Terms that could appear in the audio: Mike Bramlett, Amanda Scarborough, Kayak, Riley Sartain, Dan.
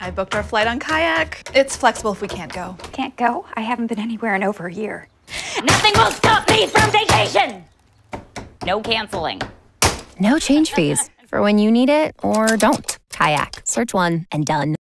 I booked our flight on Kayak. It's flexible if we can't go. Can't go? I haven't been anywhere in over a year. Nothing will stop me from vacation! No canceling. No change fees for when you need it or don't. Kayak. Search one and done.